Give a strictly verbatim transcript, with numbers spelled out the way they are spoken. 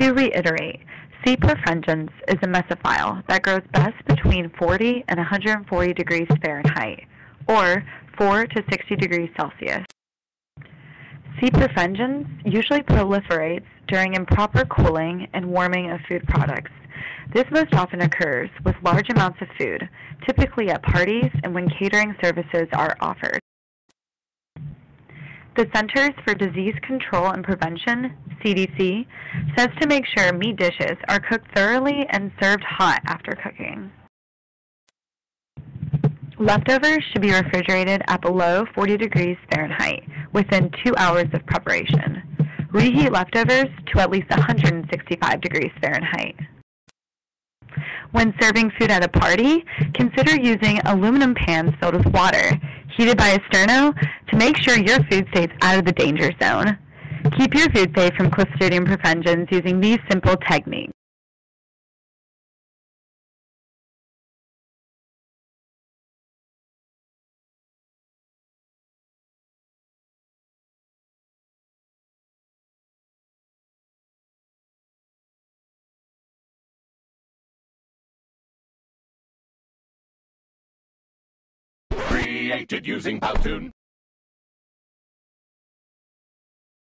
To reiterate, C. perfringens is a mesophile that grows best between forty and one hundred forty degrees Fahrenheit, or four to sixty degrees Celsius. C. perfringens usually proliferates during improper cooling and warming of food products. This most often occurs with large amounts of food, typically at parties and when catering services are offered. The Centers for Disease Control and Prevention, C D C, says to make sure meat dishes are cooked thoroughly and served hot after cooking. Leftovers should be refrigerated at below forty degrees Fahrenheit within two hours of preparation. Reheat leftovers to at least one hundred sixty-five degrees Fahrenheit. When serving food at a party, consider using aluminum pans filled with water, heated by a sterno, to make sure your food stays out of the danger zone. Keep your food safe from Clostridium perfringens using these simple techniques. Created using Powtoon.